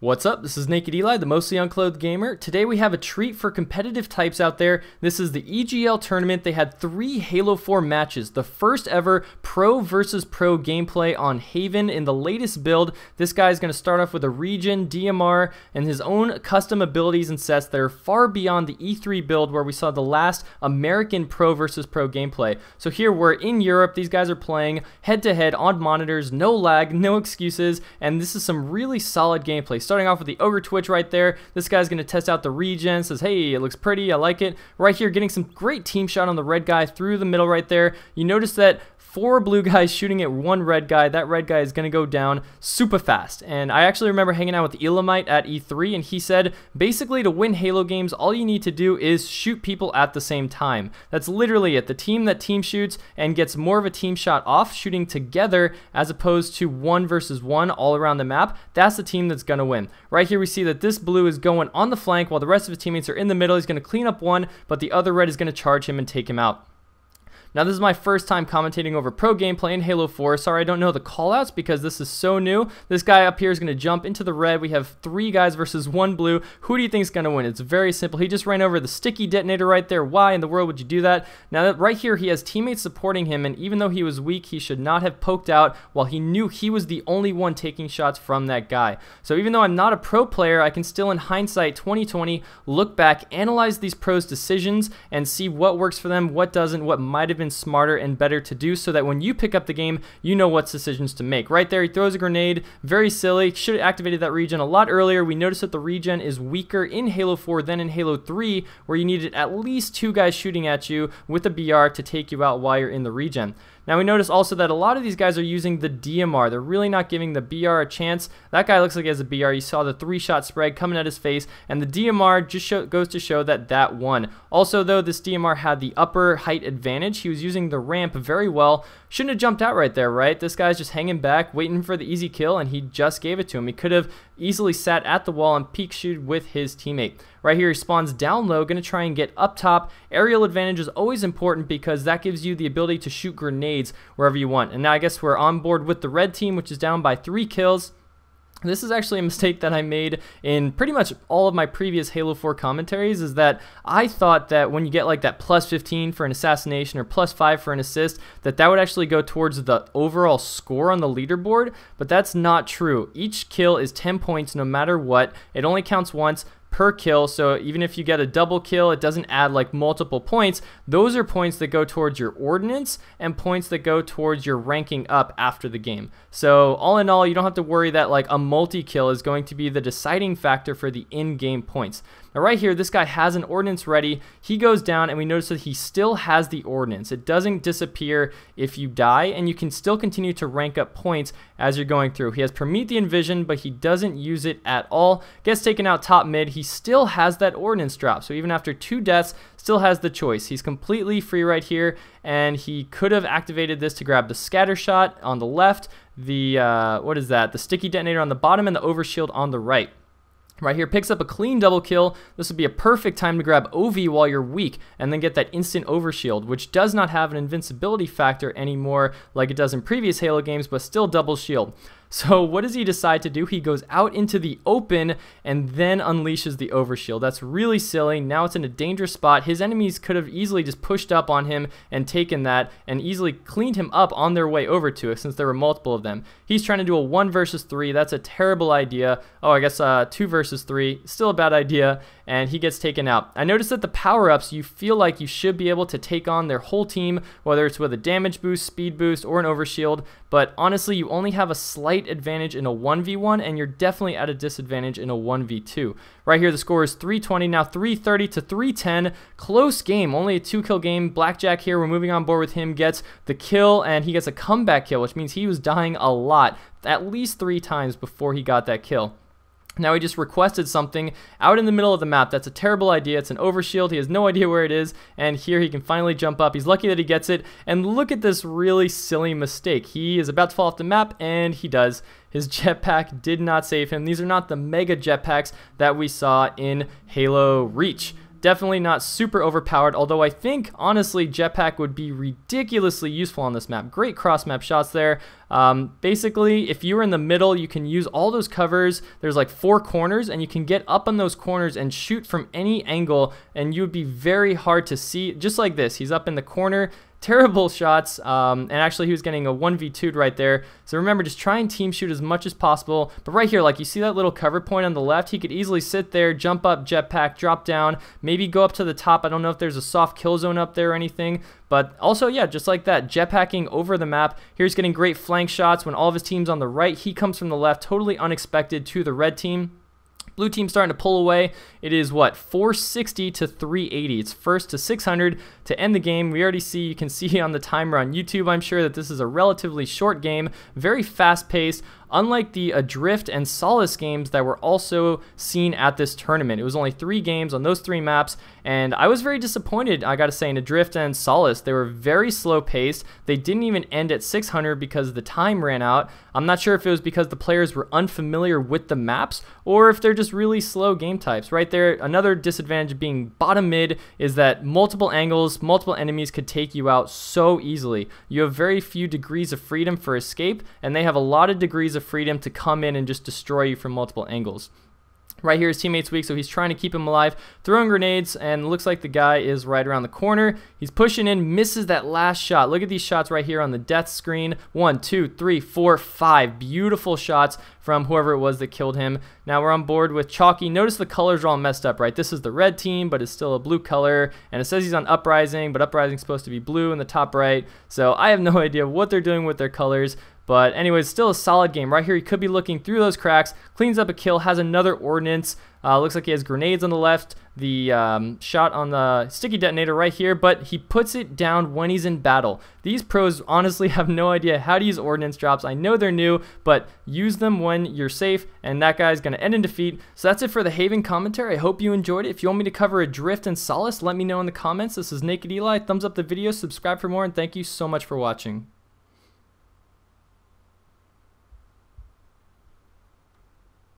What's up? This is Naked Eli, the mostly unclothed gamer. Today we have a treat for competitive types out there. This is the EGL tournament. They had 3 Halo 4 matches. The first ever pro versus pro gameplay on Haven in the latest build. This guy is going to start off with a region, DMR, and his own custom abilities and sets that are far beyond the E3 build where we saw the last American pro versus pro gameplay. So here we're in Europe. These guys are playing head to head on monitors, no lag, no excuses, and this is some really solid gameplay. Starting off with the Ogre Twitch right there. This guy's going to test out the regen. Says, hey, it looks pretty. I like it. Right here, getting some great team shot on the red guy through the middle right there. You notice that 4 blue guys shooting at 1 red guy. That red guy is going to go down super fast. And I actually remember hanging out with Elamite at E3, and he said, basically, to win Halo games, all you need to do is shoot people at the same time. That's literally it. The team that team shoots and gets more of a team shot off shooting together as opposed to 1 versus 1 all around the map, that's the team that's going to win. Right here we see that this blue is going on the flank while the rest of his teammates are in the middle. He's going to clean up one, but the other red is going to charge him and take him out. Now, this is my first time commentating over pro gameplay in Halo 4. Sorry, I don't know the callouts because this is so new. This guy up here is going to jump into the red. We have 3 guys versus 1 blue. Who do you think is going to win? It's very simple. He just ran over the sticky detonator right there. Why in the world would you do that? Now, right here, he has teammates supporting him, and even though he was weak, he should not have poked out while he knew he was the only one taking shots from that guy. So even though I'm not a pro player, I can still, in hindsight 2020, look back, analyze these pros' decisions, and see what works for them, what doesn't, what might have been smarter and better to do, so that when you pick up the game, you know what decisions to make. Right there, he throws a grenade. Very silly. Should have activated that regen a lot earlier. We noticed that the regen is weaker in Halo 4 than in Halo 3, where you needed at least 2 guys shooting at you with a BR to take you out while you're in the regen. Now, we notice also that a lot of these guys are using the DMR. They're really not giving the BR a chance. That guy looks like he has a BR. You saw the 3-shot spread coming at his face, and the DMR just goes to show that won. Also, though, this DMR had the upper height advantage. He was using the ramp very well. Shouldn't have jumped out right there, right? This guy's just hanging back, waiting for the easy kill, and he just gave it to him. He could have easily sat at the wall and peek shoot with his teammate. Right here, he spawns down low, going to try and get up top. Aerial advantage is always important because that gives you the ability to shoot grenades wherever you want. And now I guess we're on board with the red team, which is down by 3 kills. This is actually a mistake that I made in pretty much all of my previous Halo 4 commentaries, is that I thought that when you get like that plus 15 for an assassination or plus 5 for an assist, that would actually go towards the overall score on the leaderboard, but that's not true. Each kill is 10 points no matter what. It only counts once per kill, so even if you get a double kill, it doesn't add like multiple points. Those are points that go towards your ordnance and points that go towards your ranking up after the game. So all in all, you don't have to worry that like a multi-kill is going to be the deciding factor for the in-game points. Now right here, this guy has an ordnance ready. He goes down, and we notice that he still has the ordnance. It doesn't disappear if you die, and you can still continue to rank up points as you're going through. He has Promethean Vision, but he doesn't use it at all. Gets taken out top mid. He still has that ordnance drop, so even after 2 deaths, still has the choice. He's completely free right here, and he could have activated this to grab the scatter shot on the left, the the sticky detonator on the bottom, and the overshield on the right. Right here, picks up a clean double kill. This would be a perfect time to grab OV while you're weak and then get that instant overshield, which does not have an invincibility factor anymore like it does in previous Halo games, but still double shield. So what does he decide to do? He goes out into the open and then unleashes the overshield. That's really silly. Now it's in a dangerous spot. His enemies could have easily just pushed up on him and taken that and easily cleaned him up on their way over to it, since there were multiple of them. He's trying to do a 1 versus 3. That's a terrible idea. Oh, I guess 2 versus 3. Still a bad idea. And he gets taken out. I noticed that the power-ups, you feel like you should be able to take on their whole team, whether it's with a damage boost, speed boost, or an overshield. But honestly, you only have a slight advantage in a 1v1, and you're definitely at a disadvantage in a 1v2. Right here, the score is 320, now 330 to 310. Close game, only a 2-kill game. Blackjack here, we're moving on board with him, gets the kill, and he gets a comeback kill, which means he was dying a lot, at least 3 times before he got that kill. Now he just requested something out in the middle of the map. That's a terrible idea. It's an overshield. He has no idea where it is, and here he can finally jump up. He's lucky that he gets it, and look at this really silly mistake. He is about to fall off the map, and he does. His jetpack did not save him. These are not the mega jetpacks that we saw in Halo Reach. Definitely not super overpowered, although I think, honestly, Jetpack would be ridiculously useful on this map. Great cross-map shots there. Basically, if you were in the middle, you can use all those covers. There's like 4 corners, and you can get up on those corners and shoot from any angle, and you would be very hard to see. Just like this, he's up in the corner. Terrible shots, and actually he was getting a 1v2'd right there. So remember, just try and team shoot as much as possible. But right here, like you see that little cover point on the left, he could easily sit there, jump up, jetpack, drop down, maybe go up to the top. I don't know if there's a soft kill zone up there or anything. But also, yeah, just like that, jetpacking over the map. Here's getting great flank shots when all of his team's on the right. He comes from the left, totally unexpected to the red team. Blue team starting to pull away. It is what, 460 to 380. It's first to 600 to end the game. We already see, you can see on the timer on YouTube, I'm sure, that this is a relatively short game, very fast paced. Unlike the Adrift and Solace games that were also seen at this tournament. It was only 3 games on those 3 maps, and I was very disappointed, I gotta say, in Adrift and Solace. They were very slow paced. They didn't even end at 600 because the time ran out. I'm not sure if it was because the players were unfamiliar with the maps or if they're just really slow game types. Right there, another disadvantage of being bottom mid is that multiple angles, multiple enemies could take you out so easily. You have very few degrees of freedom for escape, and they have a lot of degrees of freedom to come in and just destroy you from multiple angles. Right here, his teammate's weak, so he's trying to keep him alive, throwing grenades, and looks like the guy is right around the corner. He's pushing in, misses that last shot. Look at these shots right here on the death screen. 1, 2, 3, 4, 5. Beautiful shots from whoever it was that killed him. Now we're on board with Chalky. Notice the colors are all messed up, right? This is the red team, but it's still a blue color, and it says he's on Uprising, but Uprising's supposed to be blue in the top right, so I have no idea what they're doing with their colors. But anyways, still a solid game. Right here, he could be looking through those cracks, cleans up a kill, has another ordnance. Looks like he has grenades on the left, the shot on the sticky detonator right here, but he puts it down when he's in battle. These pros honestly have no idea how to use ordnance drops. I know they're new, but use them when you're safe, and that guy's going to end in defeat. So that's it for the Haven commentary. I hope you enjoyed it. If you want me to cover Adrift and Solace, let me know in the comments. This is Naked Eli. Thumbs up the video, subscribe for more, and thank you so much for watching.